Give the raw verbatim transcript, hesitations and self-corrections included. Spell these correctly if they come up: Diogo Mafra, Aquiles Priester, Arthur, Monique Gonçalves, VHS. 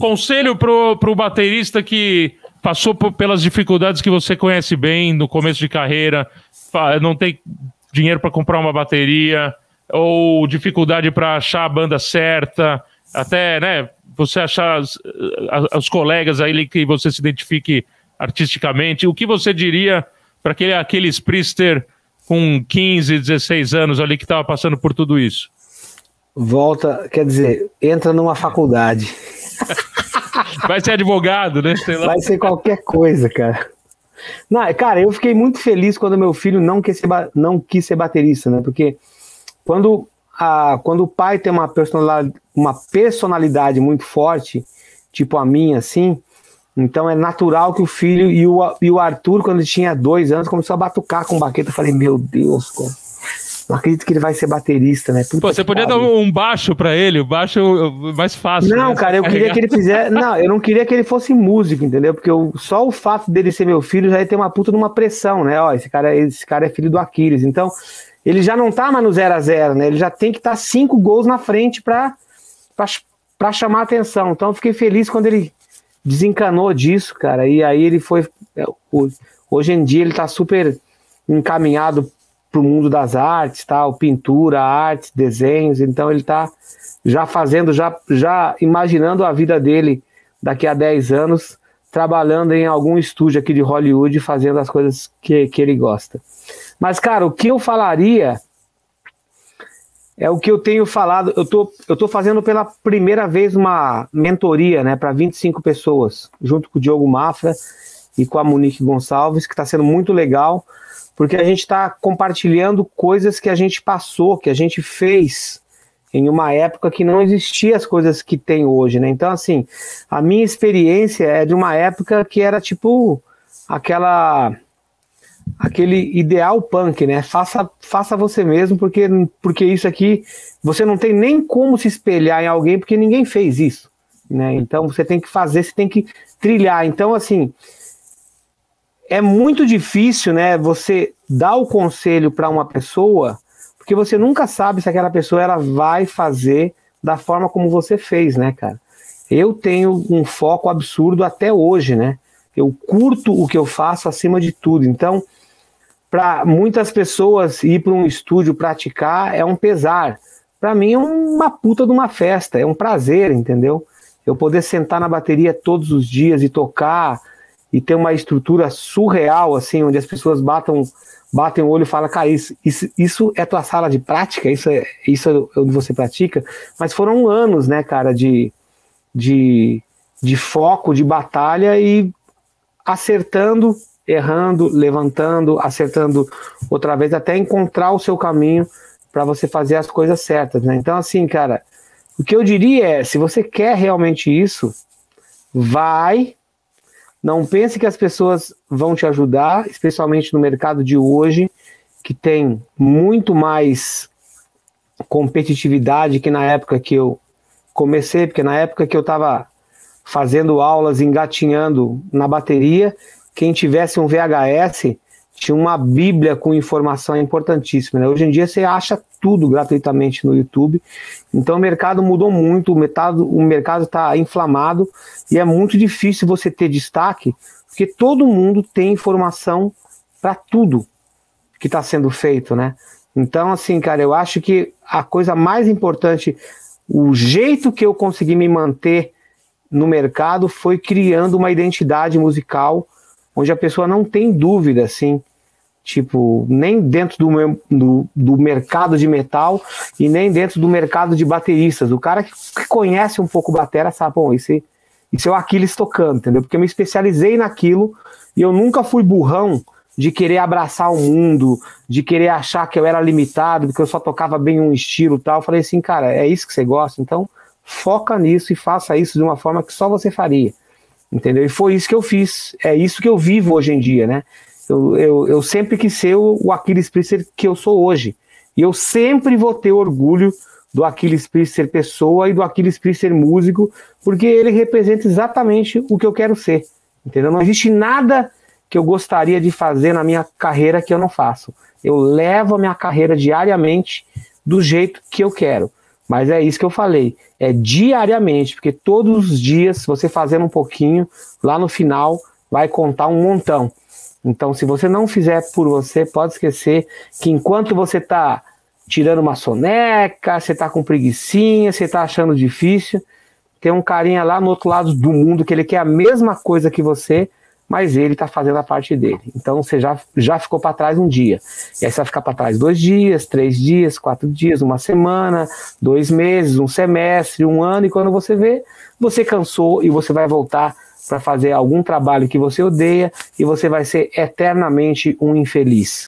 Conselho pro, pro baterista que passou por, pelas dificuldades que você conhece bem no começo de carreira, não tem dinheiro para comprar uma bateria, ou dificuldade para achar a banda certa, até, né, você achar as, as, os colegas aí que você se identifique artisticamente. O que você diria para aquele Aquiles Priester com quinze, dezesseis anos ali que estava passando por tudo isso? Volta, quer dizer, entra numa faculdade. Vai ser advogado, né? Sei lá. Vai ser qualquer coisa, cara. Não, cara, eu fiquei muito feliz quando meu filho não quis ser, não quis ser baterista, né? Porque quando, a, quando o pai tem uma personalidade, uma personalidade muito forte, tipo a minha, assim, então é natural que o filho e o, e o Arthur, quando ele tinha dois anos, começou a batucar com baqueta. Eu falei, meu Deus, cara. Não acredito que ele vai ser baterista, né? Pô, você podia pariu. dar um baixo pra ele, o baixo mais fácil. Não, né? Cara, eu queria que ele fizesse... Não, eu não queria que ele fosse músico, entendeu? Porque eu, só o fato dele ser meu filho já ia ter uma puta de uma pressão, né? Ó, esse cara, esse cara é filho do Aquiles. Então, ele já não tá mais no zero a zero, né? Ele já tem que estar tá cinco gols na frente pra, pra, pra chamar a atenção. Então, eu fiquei feliz quando ele desencanou disso, cara. E aí ele foi... Hoje em dia ele tá super encaminhado pro mundo das artes, tal, pintura, artes, desenhos, então ele tá já fazendo, já, já imaginando a vida dele daqui a dez anos, trabalhando em algum estúdio aqui de Hollywood, fazendo as coisas que, que ele gosta. Mas, cara, o que eu falaria é o que eu tenho falado, eu tô, eu tô fazendo pela primeira vez uma mentoria, né, para vinte e cinco pessoas, junto com o Diogo Mafra e com a Monique Gonçalves, que tá sendo muito legal, porque a gente está compartilhando coisas que a gente passou, que a gente fez em uma época que não existia as coisas que tem hoje, né? Então, assim, a minha experiência é de uma época que era tipo aquela, aquele ideal punk, né? Faça, faça você mesmo, porque, porque isso aqui, você não tem nem como se espelhar em alguém, porque ninguém fez isso, né? Então, você tem que fazer, você tem que trilhar. Então, assim... É muito difícil, né, você dar o conselho para uma pessoa, porque você nunca sabe se aquela pessoa ela vai fazer da forma como você fez, né, cara? Eu tenho um foco absurdo até hoje, né? Eu curto o que eu faço acima de tudo. Então, para muitas pessoas ir para um estúdio praticar é um pesar. Para mim é uma puta de uma festa, é um prazer, entendeu? Eu poder sentar na bateria todos os dias e tocar... e tem uma estrutura surreal, assim, onde as pessoas batam, batem o olho e falam, cara, isso, isso, isso é tua sala de prática? Isso é, isso é onde você pratica? Mas foram anos, né, cara, de, de, de foco, de batalha e acertando, errando, levantando, acertando outra vez, até encontrar o seu caminho para você fazer as coisas certas, né? Então, assim, cara, o que eu diria é, se você quer realmente isso, vai... Não pense que as pessoas vão te ajudar, especialmente no mercado de hoje, que tem muito mais competitividade que na época que eu comecei, porque na época que eu estava fazendo aulas, engatinhando na bateria, quem tivesse um V H S tinha uma bíblia com informação importantíssima, né? Hoje em dia você acha tudo gratuitamente no YouTube, então o mercado mudou muito, o mercado o mercado está inflamado e é muito difícil você ter destaque, porque todo mundo tem informação para tudo que está sendo feito, né? Então, assim, cara, eu acho que a coisa mais importante, o jeito que eu consegui me manter no mercado foi criando uma identidade musical onde a pessoa não tem dúvida, assim, tipo, nem dentro do, meu, do, do mercado de metal e nem dentro do mercado de bateristas. O cara que, que conhece um pouco batera sabe, bom, esse, esse é o Aquiles tocando, entendeu? Porque eu me especializei naquilo e eu nunca fui burrão de querer abraçar o mundo, de querer achar que eu era limitado, porque eu só tocava bem um estilo e tal. Eu falei assim, cara, é isso que você gosta? Então foca nisso e faça isso de uma forma que só você faria, entendeu? E foi isso que eu fiz, é isso que eu vivo hoje em dia, né? Eu, eu, eu sempre quis ser o, o Aquiles Priester que eu sou hoje. E eu sempre vou ter orgulho do Aquiles Priester pessoa e do Aquiles Priester músico, porque ele representa exatamente o que eu quero ser, entendeu? Não existe nada que eu gostaria de fazer na minha carreira que eu não faço. Eu levo a minha carreira diariamente do jeito que eu quero. Mas é isso que eu falei, é diariamente, porque todos os dias, você fazendo um pouquinho, lá no final vai contar um montão. Então, se você não fizer por você, pode esquecer que enquanto você está tirando uma soneca, você está com preguicinha, você está achando difícil, tem um carinha lá no outro lado do mundo que ele quer a mesma coisa que você, mas ele está fazendo a parte dele. Então, você já, já ficou para trás um dia. E aí você vai ficar para trás dois dias, três dias, quatro dias, uma semana, dois meses, um semestre, um ano. E quando você vê, você cansou e você vai voltar para fazer algum trabalho que você odeia e você vai ser eternamente um infeliz.